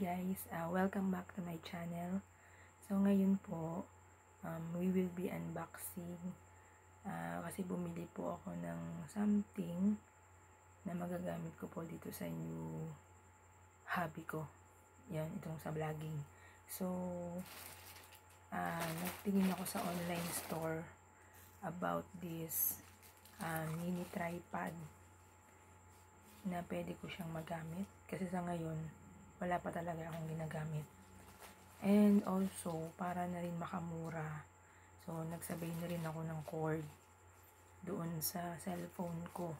guys, welcome back to my channel. So ngayon po, we will be unboxing kasi bumili po ako ng something na magagamit ko po dito sa new hobby ko. Yan, itong sa vlogging. So nagtingin ako sa online store about this mini tripod na pwede ko siyang magamit kasi sa ngayon wala pa talaga akong ginagamit, and also para na rin makamura, so nagsabay na rin ako ng cord doon sa cellphone ko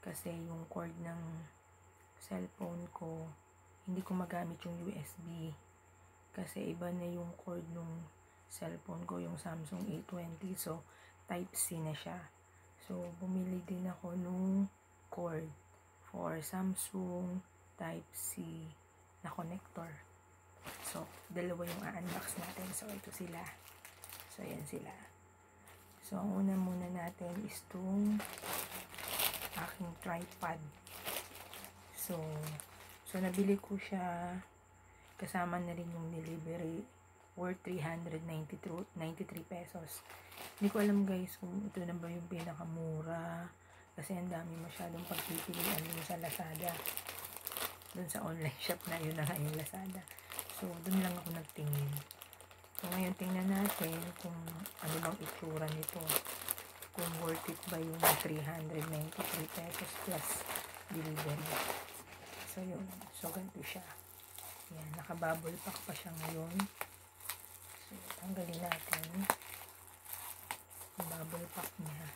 kasi yung cord ng cellphone ko hindi ko magamit yung USB kasi iba na yung cord ng cellphone ko, yung Samsung A20, so Type-C na siya. So bumili din ako ng cord or Samsung Type-C na connector. So, dalawa yung a-unbox natin. So, ito sila. So, ayan sila. So, ang una muna natin is itong aking tripod. So nabili ko siya. Kasama na rin yung delivery. Worth 393 pesos. Hindi ko alam guys kung ito na ba yung pinakamura. Kasi ang dami masyadong pagpipilian dun sa Lazada. Dun sa online shop na yun na nga yung Lazada. So, dun lang ako nagtingin. So, ngayon tingnan natin kung ano bang itsura nito. Kung worth it ba yung 393 pesos plus delivery. So, yun. So, ganito siya. Ayan, nakabubble pack pa siya ngayon. So, tanggalin natin. Bubble pack niya.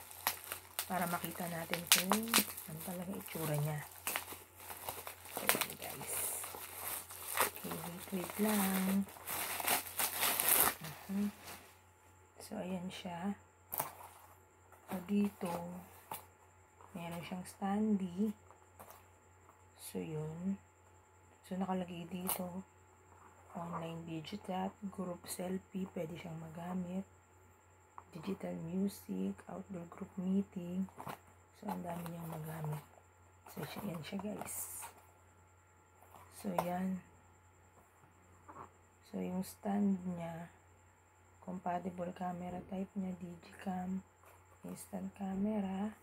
Para makita natin kung ano talaga itsura niya. Okay guys. Okay, wait lang. So, ayan siya. So, dito, meron siyang standee. So, yun. So, nakalagay dito. Online digital, group selfie, pwede siyang magamit. Digital music, outdoor group meeting. So, ang dami niyang magamit. So, yan siya guys. So, yan. So, yung stand niya, compatible camera type niya, digicam, instant camera.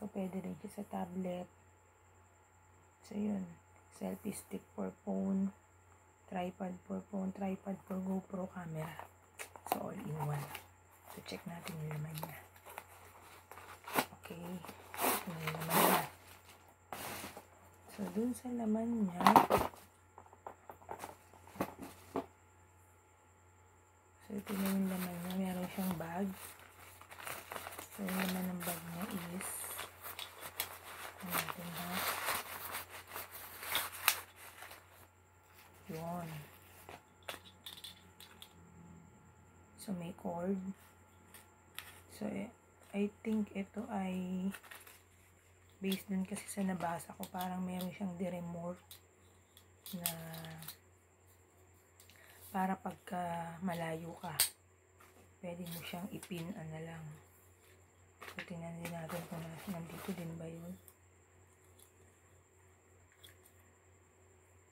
So, pwede rin siya sa tablet. So, yun. Selfie stick for phone, tripod for phone, tripod for GoPro camera. So, all in one. So, check natin yung laman niya. Okay. Ito yung laman niya. So, dun sa laman niya. So, ito na yung laman niya. Meron siyang bag. So, yung laman ng bag niya is ito natin ha. Yun. So, may cord. So, I think ito ay based dun kasi sa nabasa ko, parang meron siyang de-remote na para pagka malayo ka pwede mo siyang ipin ano lang. So, tingnan din natin kung nandito din ba yun.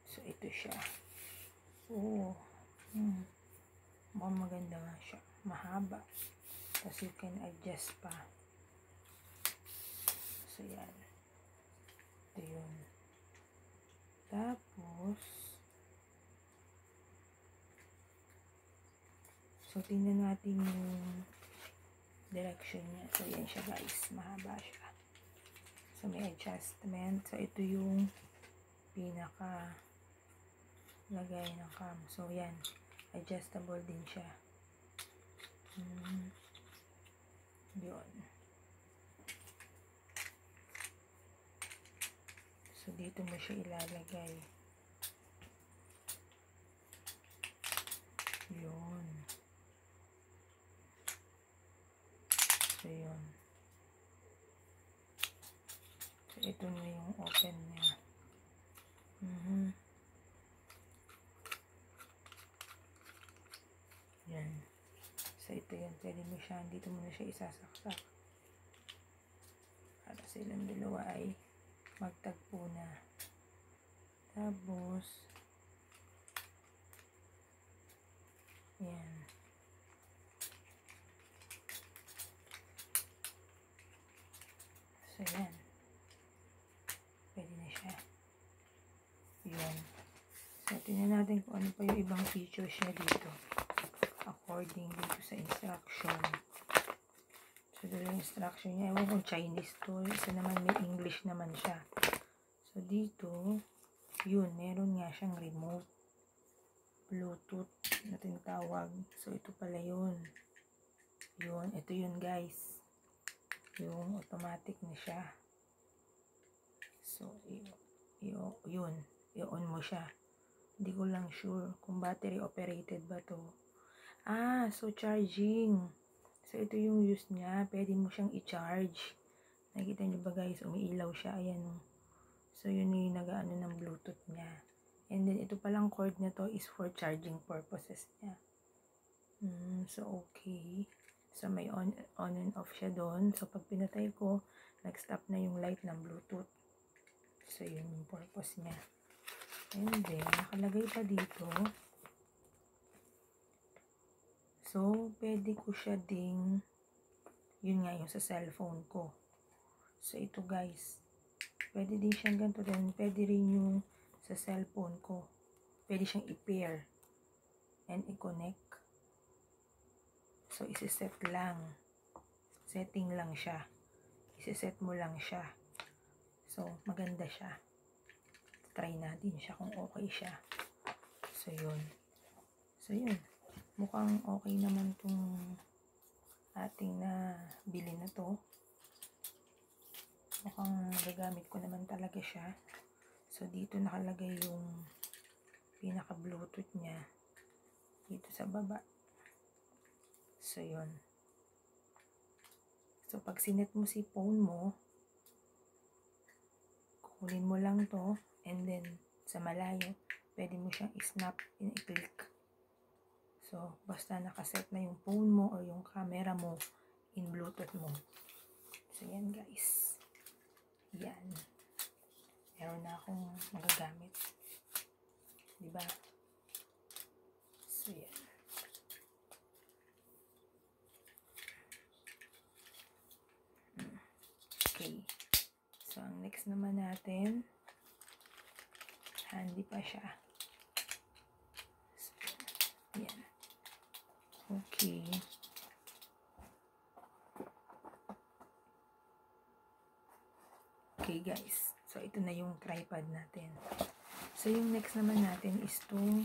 So, ito siya. Oo. Mukhang maganda nga siya. Mahaba. Kasi you can adjust pa. So, yan. Ito yun. Tapos, so, tingnan natin yung direction niya. So, yan siya guys. Mahaba siya. So, may adjustment. So, ito yung pinaka lagay ng cam. So, yan. Adjustable din siya. Yun. So, dito mo siya ilalagay. Yun. So, yun. So, ito na yung open niya. Yan. So, ito yan. Pwede mo siya. Dito mo na siya isasaksak. Para silang dalawa ay magtagpo na. Tapos, Yan. So, yan. Pwede na siya. Yan. So, tingnan natin kung ano pa yung ibang features niya dito. According dito sa instruction. So, dito yung instruction niya. Ewan kung Chinese to. Isa naman may English naman siya. So, dito, yun. Meron nga siyang remote. Bluetooth na tinatawag. So, ito pala yun. Yun. Ito yun, guys. Yung automatic na siya. So, yun. I-on mo siya. Hindi ko lang sure kung battery operated ba to. Ah, so charging. So, ito yung use niya. Pwede mo siyang i-charge. Nakita nyo ba, guys? Umiilaw siya. Ayan. So, yun yung nag-ano ng Bluetooth niya. And then, ito palang cord na to is for charging purposes niya. So, okay. So, may on and off siya doon. So, pag pinatay ko, nag-stop na yung light ng Bluetooth. So, yun yung purpose niya. And then, nakalagay pa dito. So, pwede ko siya ding, yun nga yung sa cellphone ko. So, ito guys. Pwede din siyang ganito rin. Pwede rin yung sa cellphone ko. Pwede siyang i-pair and i-connect. So, isi-set lang. Setting lang siya. Isi-set mo lang siya. So, maganda siya. Try natin siya kung okay siya. So, yun. So, yun. Mukhang okay naman tong ating na bilhin na to. Mukhang gagamit ko naman talaga siya. So, dito nakalagay yung pinaka-bluetooth niya. Dito sa baba. So, yun. So, pag sinet mo si phone mo, kukulin mo lang to, and then, sa malayo, pwede mo siyang i-snap and i-click. So, basta nakaset na yung phone mo or yung camera mo in Bluetooth mo. So, yan guys. Yan. Meron na akong magagamit. Diba? So, yan. Okay. So, ang next naman natin, handy pa siya. So, yan. Okay. Okay, guys. So, ito na yung tripod natin. So, yung next naman natin is itong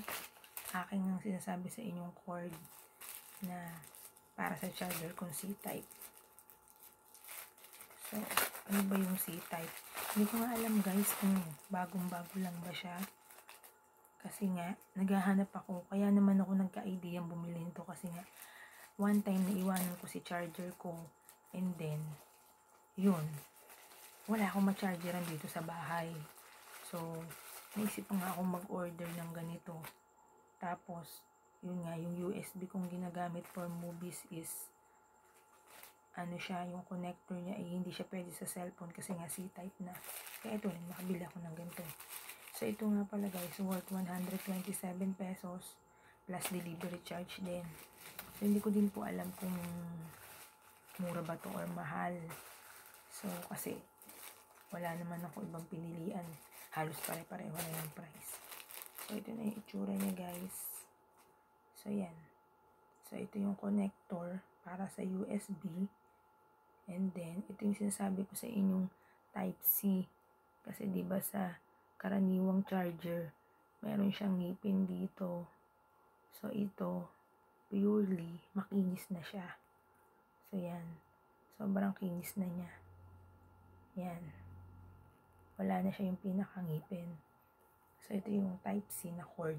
aking ang sinasabi sa inyong cord na para sa charger kung C-type. So, ano ba yung C-type? Hindi ko nga alam guys kung bagong-bago lang ba siya. Kasi nga, naghahanap ako. Kaya naman ako nagka-idea bumili nito kasi nga, one time naiwanan ko si charger ko and then, yun. Wala akong ma-chargeran dito sa bahay. So, naisip nga akong mag-order ng ganito. Tapos, yun nga, yung USB kong ginagamit for movies is, ano siya, yung connector niya, eh, hindi siya pwede sa cellphone kasi nga C-type na. Kaya ito, nakabila ko ng ganito. So, ito nga pala guys, worth 127 pesos plus delivery charge din. So, hindi ko din po alam kung mura ba to or mahal. So, kasi, wala naman ako ibang pinilian. Halos pare-pareho na yung price. So, ito na yung itsura niya, guys. So, yan. So, ito yung connector para sa USB. And then, ito yung sinasabi ko sa inyong Type-C. Kasi, diba sa karaniwang charger, meron siyang ngipin dito. So, ito, purely, makinis na siya. So, yan. Sobrang kinis na niya. Yan. Wala na siya yung pinakangipin. So, ito yung Type-C na cord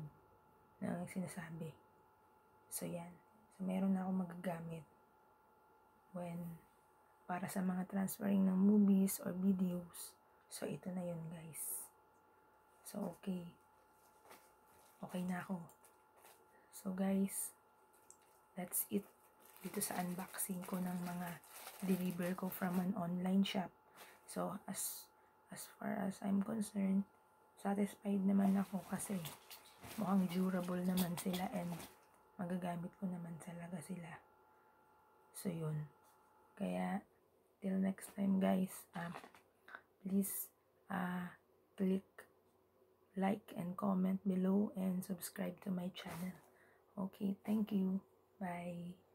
na sinasabi. So, yan. So, meron na akong magagamit when para sa mga transferring ng movies or videos. So, ito na yun, guys. So, okay. Okay na ako. So, guys, that's it dito sa unboxing ko ng mga deliver ko from an online shop. So, as far as I'm concerned, satisfied naman ako kasi mukhang durable naman sila and magagamit ko naman talaga sila. So, yun. Kaya, till next time guys, please click like and comment below and subscribe to my channel. Okay, thank you. Bye.